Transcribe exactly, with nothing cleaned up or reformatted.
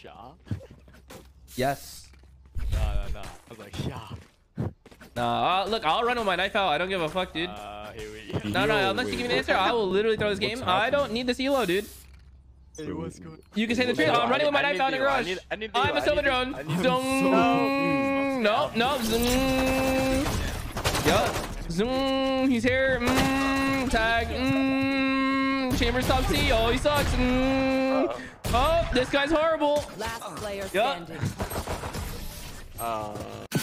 Sha? Yes. No, no, no. I was like, Sha. Nah, uh, look, I'll run with my knife out. I don't give a fuck, dude. Uh, here we no, no, no, unless you give me an answer, I will literally throw this game. I don't need this elo, dude. It was good. You can say the truth. No, I'm running I, with my knife out in the garage. I need, I need I'm a silver drone. Zoom. No, no. Zoom. Yup. Zoom. He's here. Mm. Tag. Mm. Chamber's top C. Oh, he sucks. Mm. Oh, this guy's horrible. Last player standing. Yup. Uh.